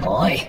Boy.